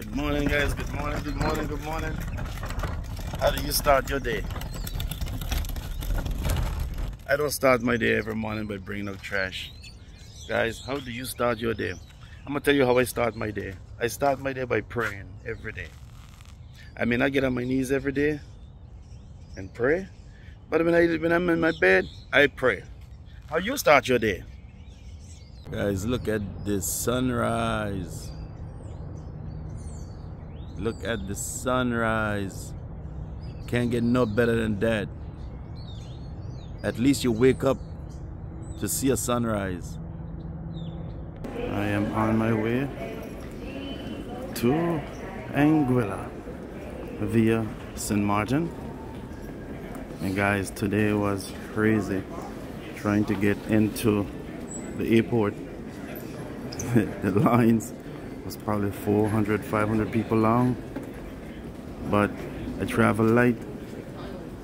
Good morning, guys. Good morning, good morning, good morning. How do you start your day? I don't start my day every morning by bringing up trash. Guys, how do you start your day? I'm gonna tell you how I start my day. I start my day by praying every day. I mean, I get on my knees every day and pray, but when I'm in my bed, I pray. How you start your day? Guys, look at this sunrise. Look at the sunrise. Can't get no better than that. At least you wake up to see a sunrise. I am on my way to Anguilla via St. Martin. And guys, today was crazy trying to get into the airport. The lines was probably 400, 500 people long, but I travel light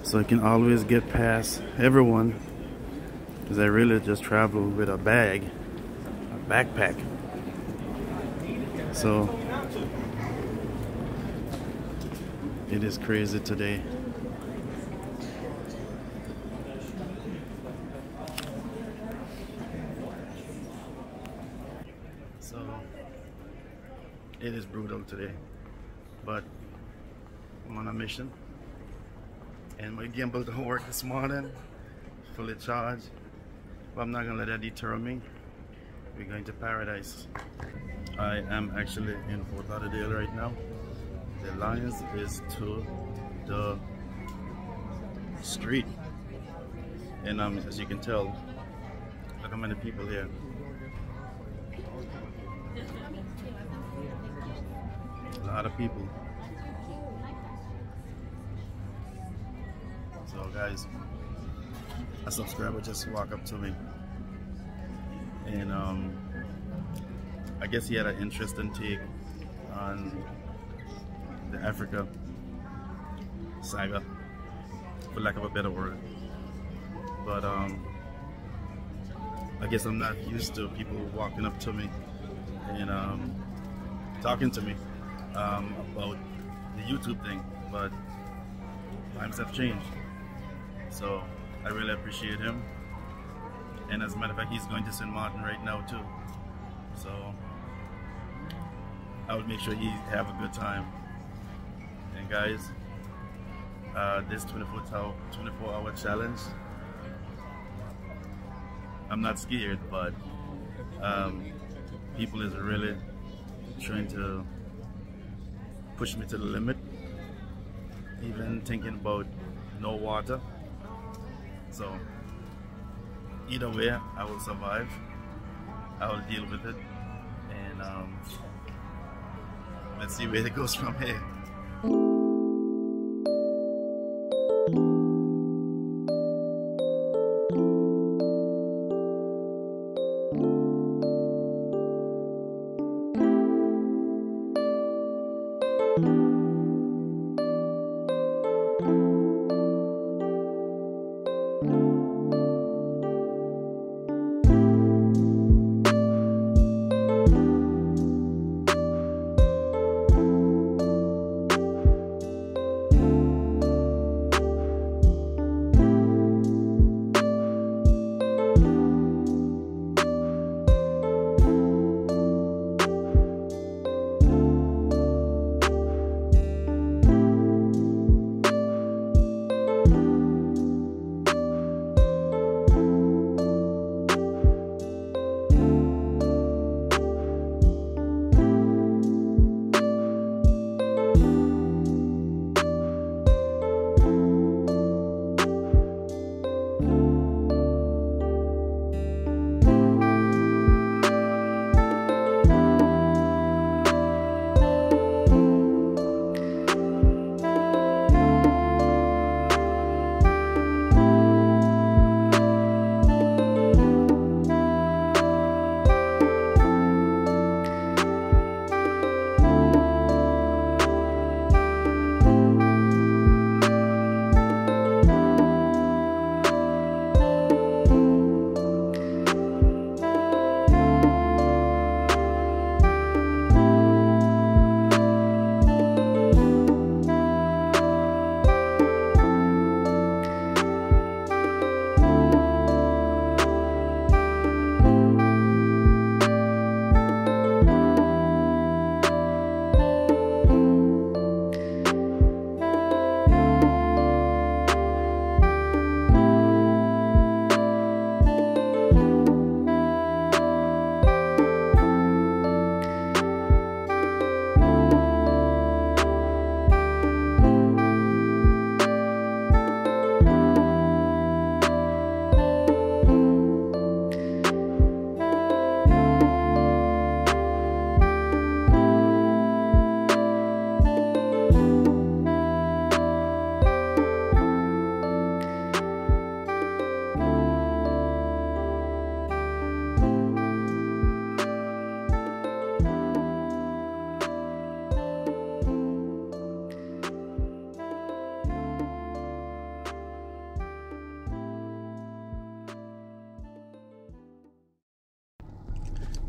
so I can always get past everyone because I really just travel with a bag, a backpack. So it is crazy today. So it is brutal today, but I'm on a mission and my gimbal don't work this morning, fully charged, but I'm not gonna let that deter me. We're going to paradise. I am actually in Fort Lauderdale right now. The Lions is to the street, and as you can tell, look how many people here. A lot of people. So guys, a subscriber just walked up to me, and I guess he had an interesting take on the Africa saga, for lack of a better word. But I guess I'm not used to people walking up to me and talking to me about the YouTube thing, but times have changed. So I really appreciate him. And as a matter of fact, he's going to St. Martin right now too. So I would make sure he have a good time. And guys, this 24-hour challenge, I'm not scared, but people is really trying to push me to the limit. Even thinking about no water. So either way, I will survive. I will deal with it, and let's see where it goes from here.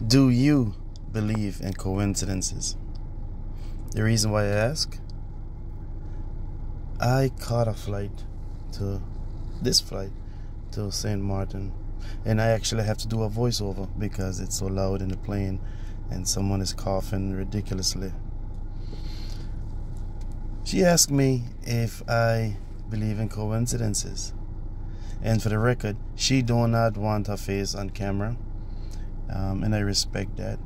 Do you believe in coincidences? The reason why I ask, I caught a flight to St. Martin, and I actually have to do a voiceover because it's so loud in the plane and someone is coughing ridiculously. She asked me if I believe in coincidences, and for the record, she do not want her face on camera, and I respect that.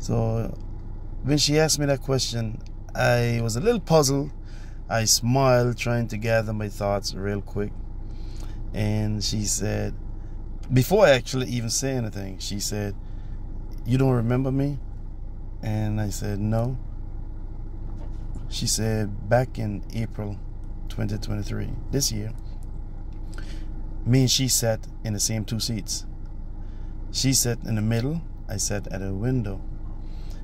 So when she asked me that question, I was a little puzzled. I smiled, trying to gather my thoughts real quick, and she said, before I actually even say anything, she said, "You don't remember me?" And I said, "No." She said, "Back in April 2023, this year, me and she sat in the same two seats. She sat in the middle, I sat at a window.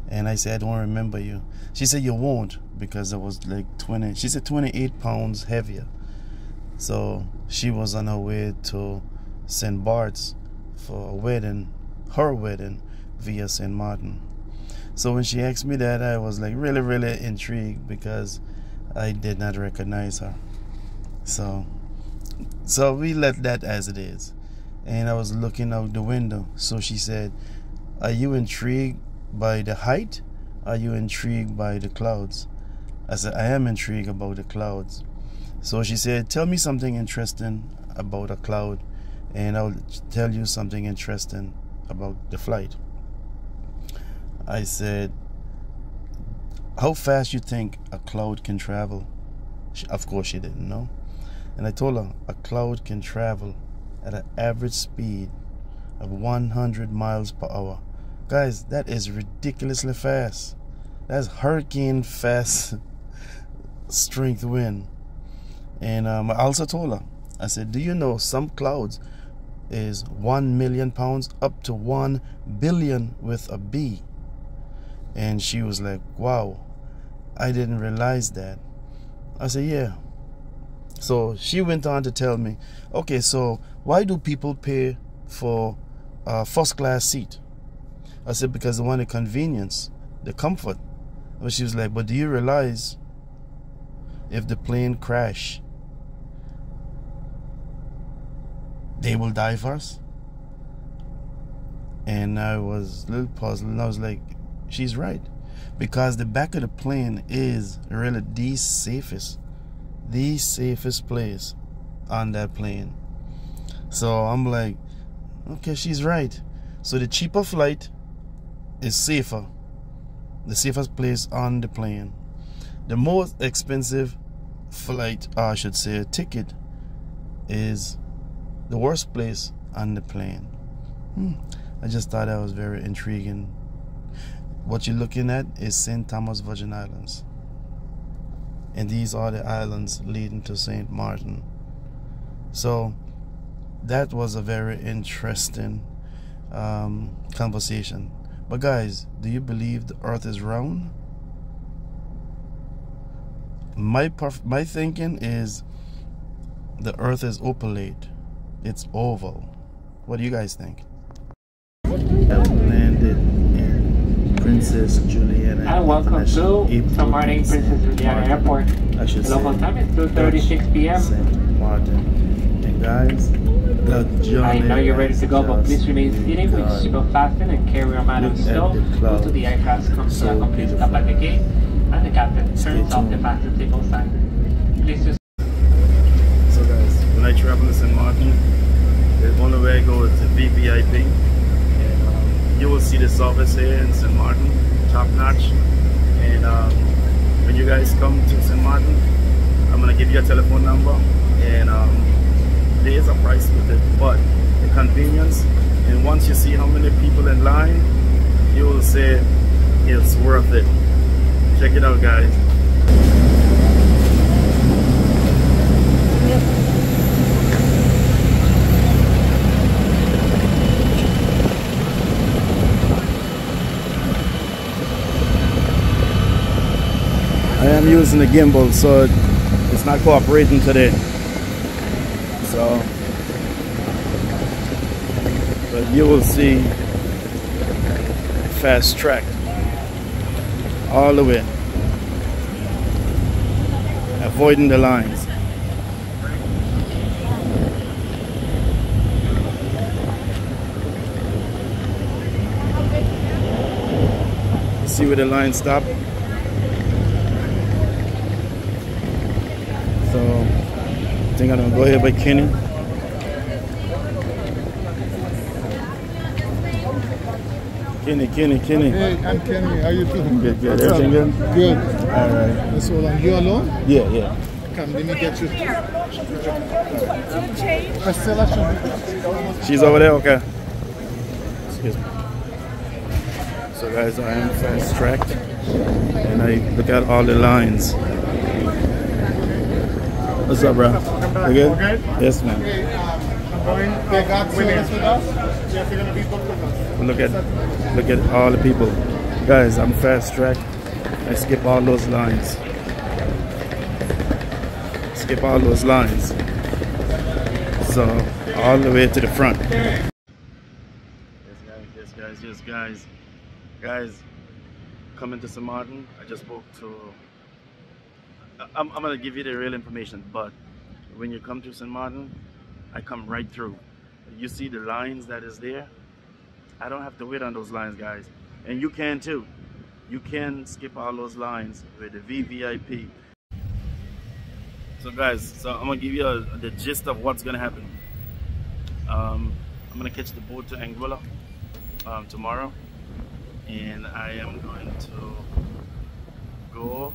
And I said, I don't remember you." She said, "You won't," because I was like 20. She said 28 pounds heavier. So she was on her way to St. Bart's for a wedding, her wedding, via St. Martin. So when she asked me that, I was like really intrigued because I did not recognize her. So we let that as it is. And I was looking out the window. So she said, "Are you intrigued by the height? Are you intrigued by the clouds?" I said, "I am intrigued about the clouds." So she said, "Tell me something interesting about a cloud, and I'll tell you something interesting about the flight." I said, "How fast you think a cloud can travel?" Of course she didn't know. And I told her a cloud can travel at an average speed of 100 miles per hour. Guys, that is ridiculously fast. That's hurricane fast strength wind. And I also told her, I said, "Do you know some clouds is 1 million pounds up to 1 billion with a B?" And she was like, "Wow, I didn't realize that." I said, "Yeah." So she went on to tell me, "Okay, so why do people pay for a first class seat?" I said, "Because they want the convenience, the comfort." But she was like, "But do you realize if the plane crash, they will die first?" And I was a little puzzled, and I was like, she's right, because the back of the plane is really the safest place on that plane. So I'm like, okay, she's right. So the cheaper flight is safer, the safest place on the plane. The most expensive flight, or I should say a ticket, is the worst place on the plane. I just thought that was very intriguing. What you're looking at is St. Thomas Virgin Islands. And these are the islands leading to St. Martin. So that was a very interesting conversation. But guys, do you believe the earth is round? My thinking is the earth is opalate. It's oval. What do you guys think? Princess Juliana. Hi, welcome to St. Martin Princess Juliana Airport. The local time is 2:36 p.m. St. Martin. And guys, I know you're ready to go, but please remain seated with seatbelt fastened and carry your man on still until the aircraft comes to a complete stop at the gate and the captain turns off the fasten seatbelt sign. Please just. So guys, when I travel to St. Martin, the only way I go is the VVIP. You will see the service here in St. Martin, top notch. And when you guys come to St. Martin, I'm gonna give you a telephone number, and there is a price with it, but the convenience. And once you see how many people in line, you will say it's worth it. Check it out, guys. I am using the gimbal, so it's not cooperating today. So, but you will see fast track all the way, avoiding the lines. See where the line stop. So I think I'm gonna go ahead by Kenny. Kenny. Hey, I'm Kenny. How you doing? Good. Everything good? Good. All right. So long. You alone? Yeah. Come, let me get you. She's over there? Okay. Excuse me. So guys, I am fast tracked and I look at all the lines. What's up, bro? You good? Yes, man. Look at all the people. Guys, I'm fast track. I skip all those lines. So all the way to the front. Yes guys. Guys, coming to St. Martin. I just spoke to, I'm gonna give you the real information, but when you come to St. Martin, I come right through. You see the lines that is there? I don't have to wait on those lines, guys. And you can too. You can skip all those lines with the VVIP. So guys, I'm gonna give you the gist of what's gonna happen. I'm gonna catch the boat to Anguilla tomorrow, and I am going to go.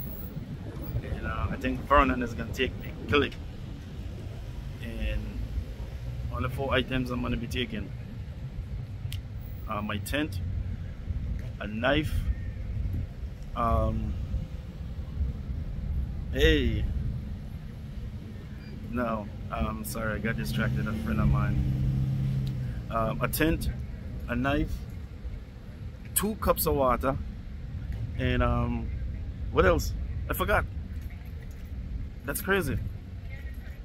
And I think Vernon is gonna take me. Click. And all the 4 items I'm gonna be taking. My tent, a knife, sorry, I got distracted, a friend of mine, a tent, a knife, 2 cups of water, and what else? I forgot. That's crazy.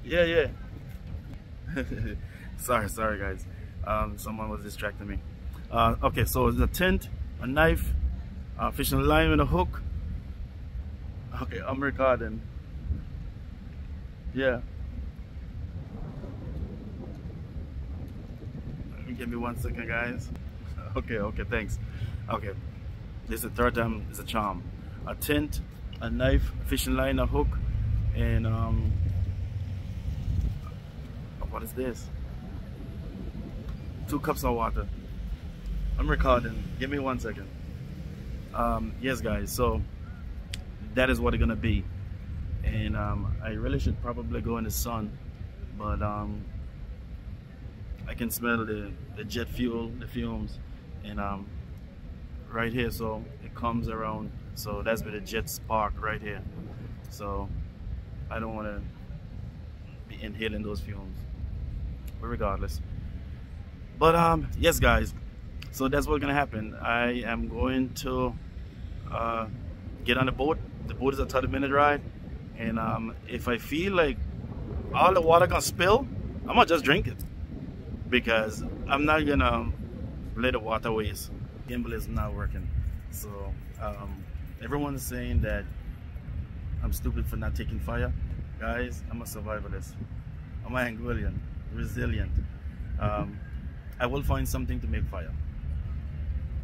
Yeah. sorry guys, someone was distracting me. Okay, so it's a tent, a knife, a fishing line and a hook. Okay, I'm recording. Yeah. Give me 1 second, guys. Okay, thanks. Okay, this is the 3rd time, it's a charm. A tent, a knife, a fishing line, a hook, and what is this? 2 cups of water. I'm recording. Give me 1 second. Yes, guys. So that is what it's gonna be, and I really should probably go in the sun, but I can smell the jet fuel, the fumes, and right here. So it comes around. So that's where the jet spark right here. So I don't want to be inhaling those fumes, but regardless. But yes, guys. So that's what's gonna happen. I am going to get on the boat. The boat is a 30-minute ride, and if I feel like all the water gonna spill, I'm gonna just drink it, because I'm not gonna let the water waste. Gimbal is not working, so everyone's saying that I'm stupid for not taking fire. Guys, I'm a survivalist. I'm an Anguillian, resilient. I will find something to make fire.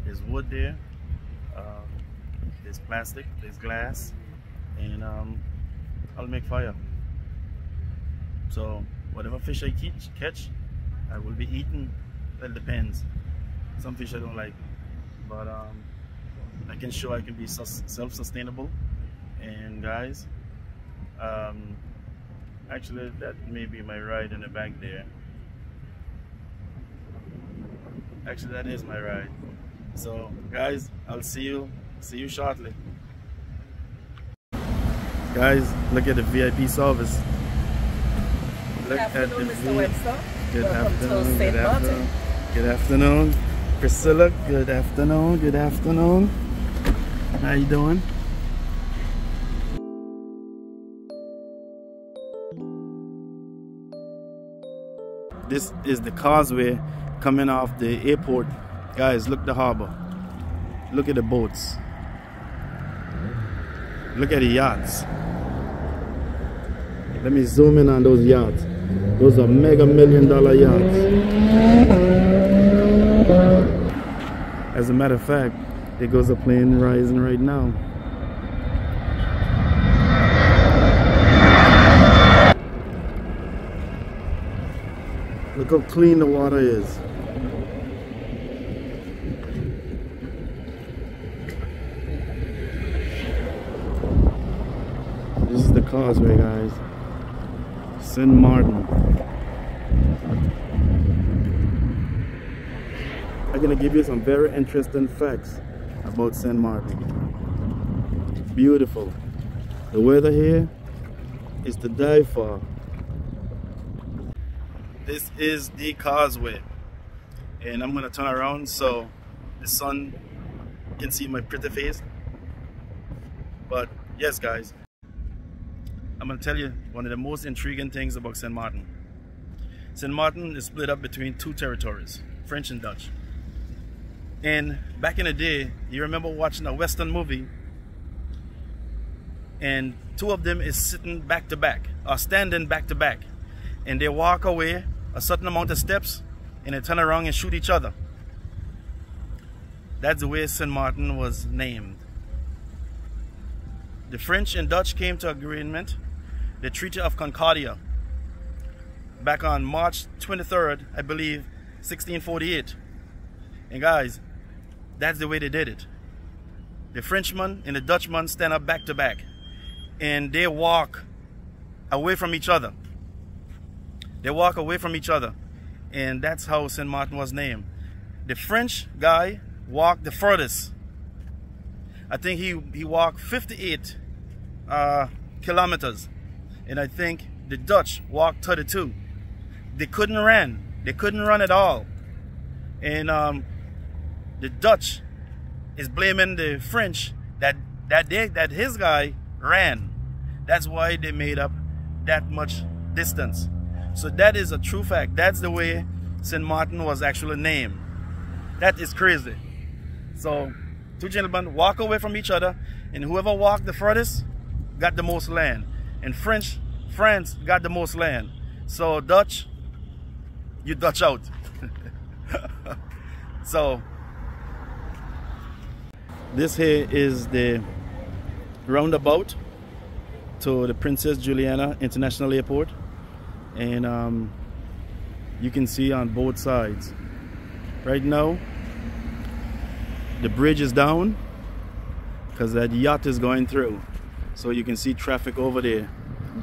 There's wood there, there's plastic, there's glass, and I'll make fire. So whatever fish I catch, I will be eating. That depends. Some fish I don't like, but I can show I can be self-sustainable. And guys, actually that may be my ride in the back there. Actually, that is my ride. So guys, I'll see you shortly. Guys, look at the VIP service. Look at the Mr. Webster. Good afternoon. Priscilla, good afternoon. How you doing? This is the causeway coming off the airport. Guys, look at the harbor. Look at the boats. Look at the yachts. Let me zoom in on those yachts. Those are mega $1 million yachts. As a matter of fact, there goes a plane rising right now. Look how clean the water is. This is the causeway, guys. St. Martin. I'm going to give you some very interesting facts about St. Martin. Beautiful. The weather here is to die for. This is the causeway, and I'm going to turn around so the sun can see my pretty face. But yes, guys, I'm going to tell you one of the most intriguing things about St. Martin. St. Martin is split up between two territories, French and Dutch. And back in the day, you remember watching a Western movie, and two of them is sitting back to back, or standing back to back, and they walk away a certain amount of steps, and they turn around and shoot each other. That's the way St. Martin was named. The French and Dutch came to agreement, the Treaty of Concordia, back on March 23rd, I believe, 1648. And guys, that's the way they did it. The Frenchman and the Dutchman stand up back to back, and they walk away from each other. They walk away from each other, and that's how St. Martin was named. The French guy walked the furthest. I think he walked 58 kilometers, and I think the Dutch walked 32. They couldn't run. They couldn't run at all. And the Dutch is blaming the French that his guy ran. That's why they made up that much distance. So that is a true fact. That's the way St. Martin was actually named. That is crazy. So two gentlemen walk away from each other, and whoever walked the furthest got the most land. And France got the most land. So Dutch, you Dutch out. So this here is the roundabout to the Princess Juliana International Airport. And you can see on both sides. Right now, the bridge is down because that yacht is going through. So you can see traffic over there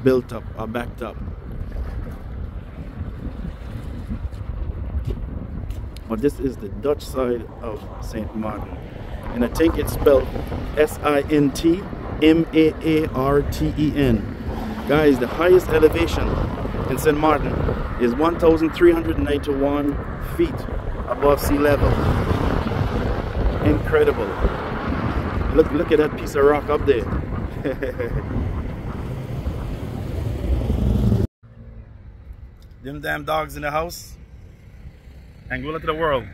built up or backed up. But this is the Dutch side of St. Martin. And I think it's spelled S-I-N-T-M-A-A-R-T-E-N. Guys, the highest elevation in St. Martin is 1,391 feet above sea level. Incredible. Look at that piece of rock up there. Them damn dogs in the house. Angola to the world.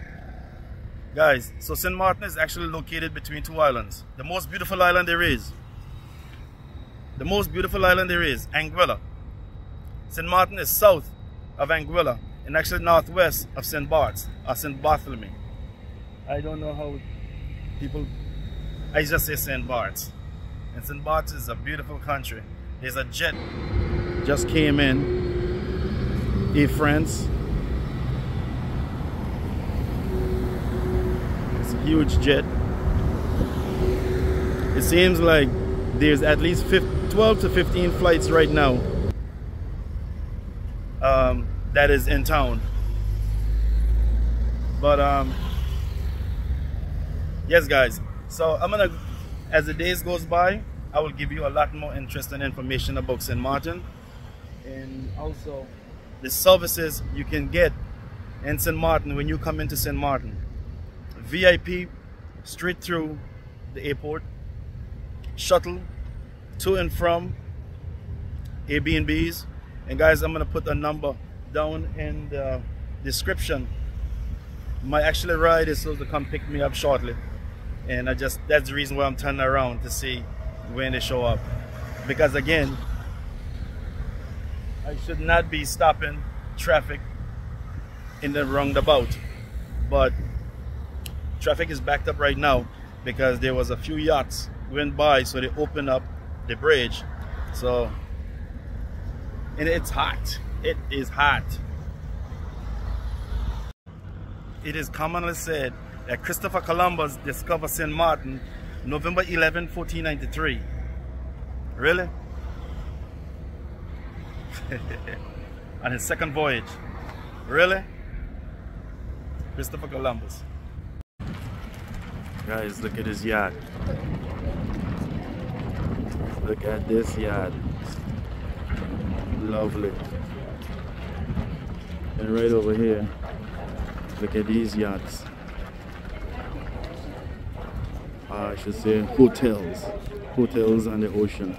Guys, so St. Martin is actually located between two islands. The most beautiful island there is. The most beautiful island there is, Anguilla. St. Martin is south of Anguilla and actually northwest of St. Bart's or St. Bartholomew. I don't know how people, I just say St. Bart's. And St. Bart's is a beautiful country. There's a jet just came in Air France. It's a huge jet. It seems like there's at least 12 to 15 flights right now that is in town. But yes, guys, so I'm gonna, as the days goes by, I will give you a lot more interesting information about St. Martin, and also the services you can get in St. Martin when you come into St. Martin. VIP straight through the airport, shuttle to and from Airbnbs. And guys, I'm gonna put a number down in the description. My actual ride is supposed to come pick me up shortly. And I just, that's the reason why I'm turning around to see when they show up. Because again, I should not be stopping traffic in the roundabout. But traffic is backed up right now because there was a few yachts went by, so they opened up the bridge. So, and it's hot. It is hot. It is commonly said that Christopher Columbus discovered St. Martin November 11, 1493. Really? On his second voyage. Really? Christopher Columbus. Guys, look at his yacht. Look at this yacht. Lovely. And right over here, look at these yachts. I should say hotels. Hotels on the ocean.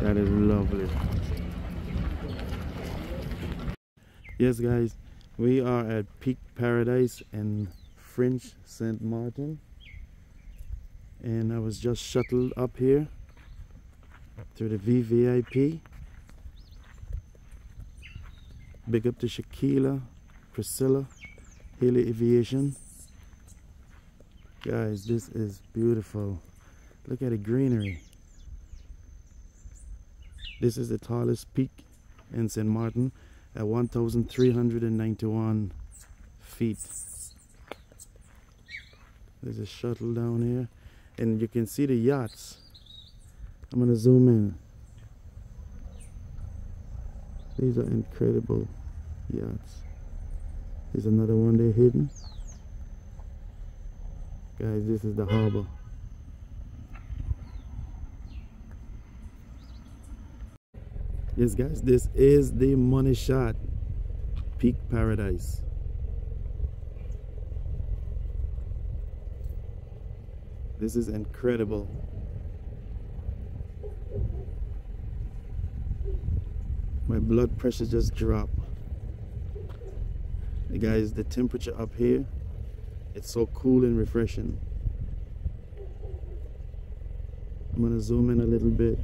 That is lovely. Yes guys, we are at Peak Paradise in French St. Martin, and I was just shuttled up here through the VVIP. Big up to Shaquila, Priscilla, Haley Aviation. Guys, this is beautiful. Look at the greenery. This is the tallest peak in St. Martin at 1,391 feet. There's a shuttle down here, and you can see the yachts. I'm gonna zoom in. These are incredible yachts. There's another one there hidden. Guys, this is the harbor. Yes guys, this is the money shot, Peak Paradise. This is incredible. My blood pressure just dropped. Hey guys, the temperature up here, it's so cool and refreshing. I'm gonna zoom in a little bit.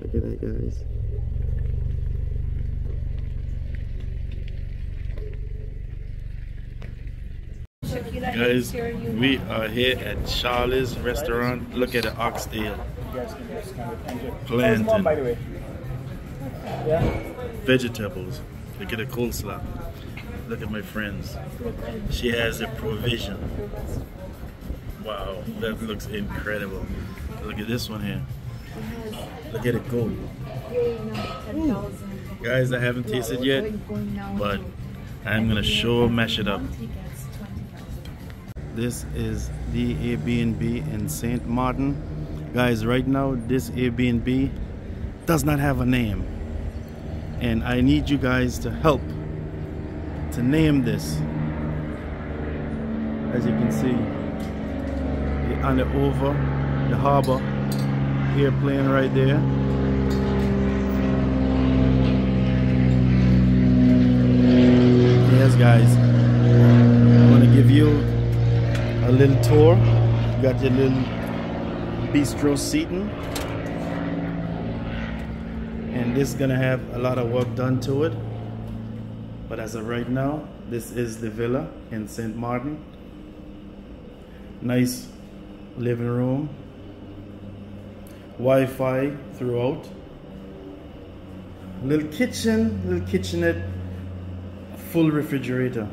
Look at that, guys. Guys, we are here at Charlie's Restaurant. Look at the oxtail. Plantain. Vegetables. Look at the coleslaw. Look at my friends. She has a provision. Wow, that looks incredible. Look at this one here. Look at it go. Guys, I haven't tasted yet, but I'm gonna sure mash it up. This is the Airbnb in St. Martin. Guys, right now this Airbnb does not have a name, and I need you guys to help to name this. As you can see, on the over the harbor airplane right there. Yes guys, I'm gonna give you a little tour. You got your little bistro seating, and this is gonna have a lot of work done to it, but as of right now, this is the villa in St. Martin. Nice living room, Wi-Fi throughout, little kitchen, little kitchenette, full refrigerator,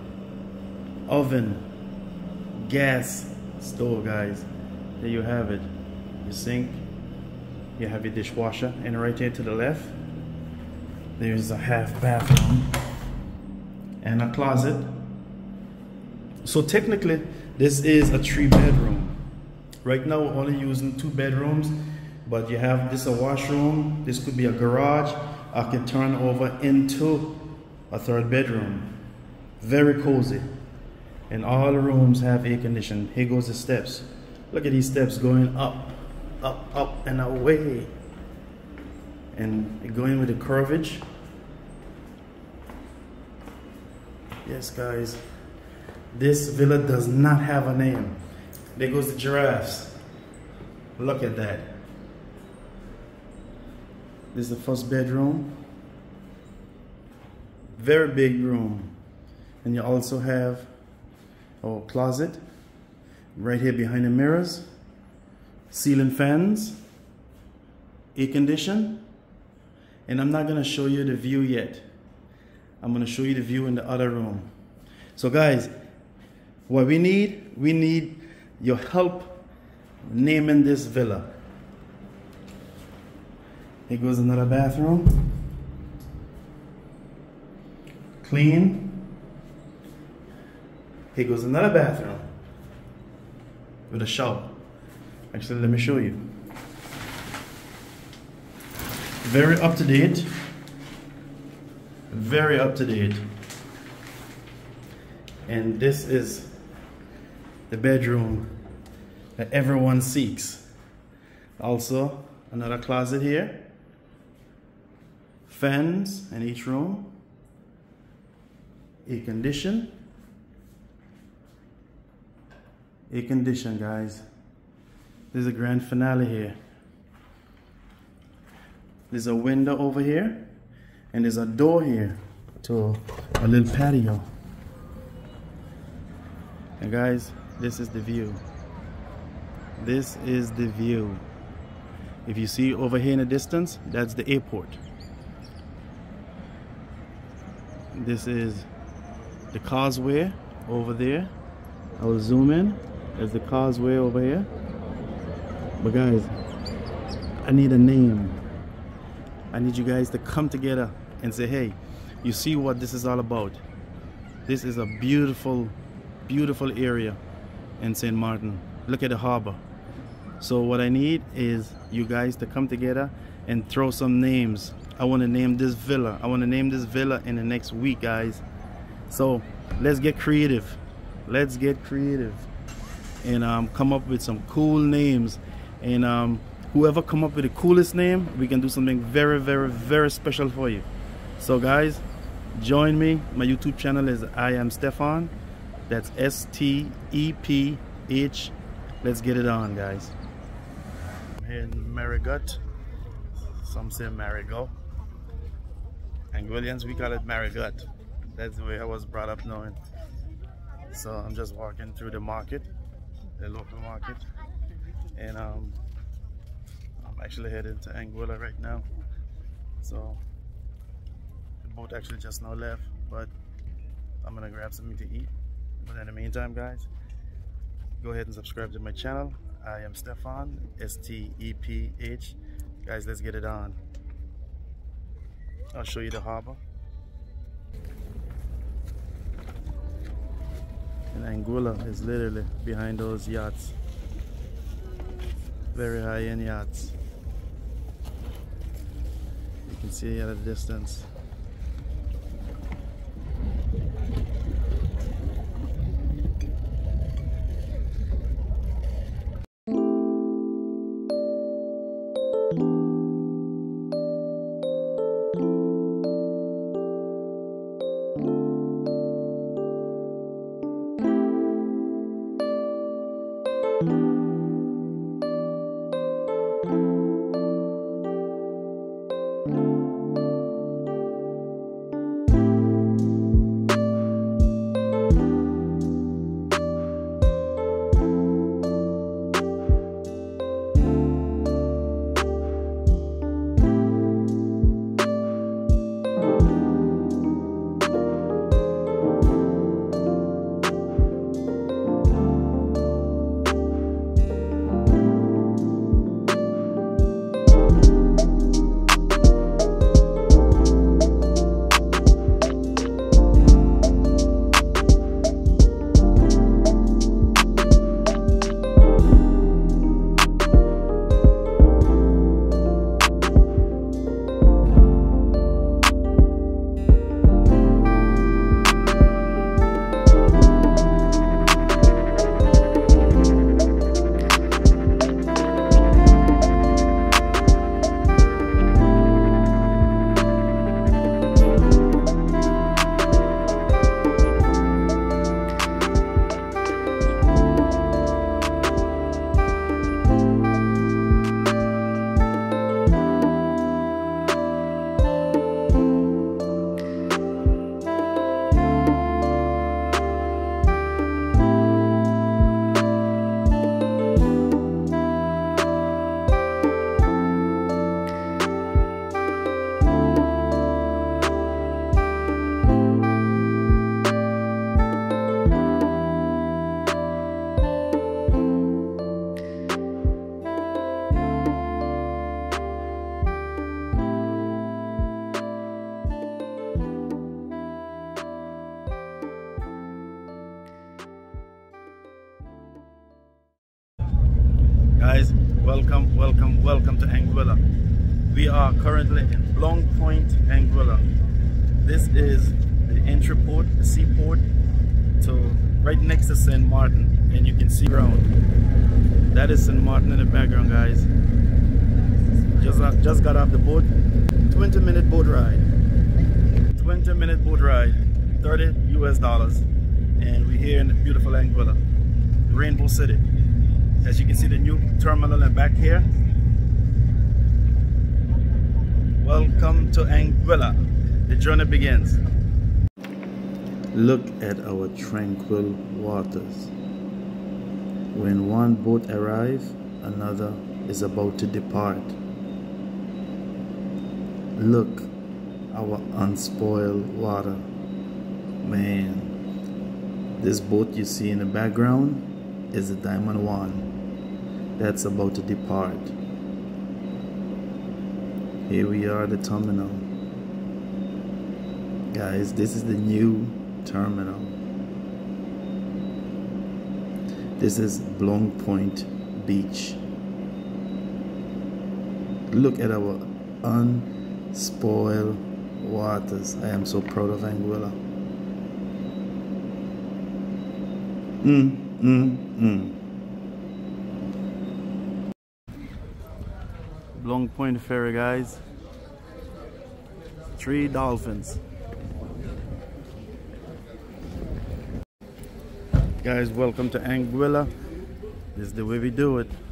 oven, gas stove. Guys, there you have it. Your sink, you have your dishwasher, and right here to the left there's a half bathroom and a closet. So technically this is a 3-bedroom. Right now we're only using 2 bedrooms, but you have this, a washroom. This could be a garage. I can turn over into a 3rd bedroom. Very cozy. And all the rooms have air conditioning. Here goes the steps. Look at these steps going up, up, up and away. and going with the curvage. Yes, guys, this villa does not have a name. There goes the giraffes. Look at that. This is the first bedroom. Very big room. And you also have a closet right here behind the mirrors, ceiling fans, air condition. And I'm not gonna show you the view yet. I'm gonna show you the view in the other room. So guys, what we need your help naming this villa. Here goes another bathroom. Clean. Here goes another bathroom with a shower. Actually, let me show you. Very up to date. Very up to date. And this is the bedroom that everyone seeks. Also, another closet here. Fans in each room. Air condition. Air condition, guys. There's a grand finale here. There's a window over here, and there's a door here to a little patio. And guys, this is the view. This is the view. If you see over here in the distance, that's the airport. This is the causeway over there. I'll zoom in. There's the causeway over here. But guys, I need a name. I need you guys to come together and say, hey, you see what this is all about. This is a beautiful, beautiful area in St. Martin. Look at the harbor. So what I need is you guys to come together and throw some names. I want to name this villa. I want to name this villa in the next week, guys. So let's get creative. Let's get creative and come up with some cool names. And whoever come up with the coolest name, we can do something very, very, very special for you. So guys, join me. My YouTube channel is I Am Stephan. That's S-T-E-P-H. Let's get it on, guys. I'm here in Marigot. Some say Marigot. Anguillians, we call it Marigot. That's the way I was brought up knowing. So I'm just walking through the market, the local market, and I'm actually headed to Anguilla right now. So the boat actually just now left, but I'm gonna grab something to eat. But in the meantime, guys, go ahead and subscribe to my channel. I Am Stephan, S-T-E-P-H. Guys, let's get it on. I'll show you the harbor. And Anguilla is literally behind those yachts. Very high-end yachts. You can see at a distance. Welcome to Anguilla. We are currently in Blanc Point, Anguilla. This is the entry port, the seaport, to right next to St. Martin, and you can see around. That is St. Martin in the background, guys. Just got off the boat. 20-minute boat ride. 20-minute boat ride. $30 US. And we're here in the beautiful Anguilla, Rainbow City. As you can see, the new terminal in back here. Welcome to Anguilla. The journey begins. Look at our tranquil waters. When one boat arrives, another is about to depart. Look, our unspoiled water. Man, this boat you see in the background is a Diamond One that's about to depart. Here we are at the terminal. Guys, this is the new terminal. This is Blanc Point Beach. Look at our unspoiled waters. I am so proud of Anguilla. Blanc Point Ferry, guys. 3 dolphins. Guys, welcome to Anguilla. This is the way we do it.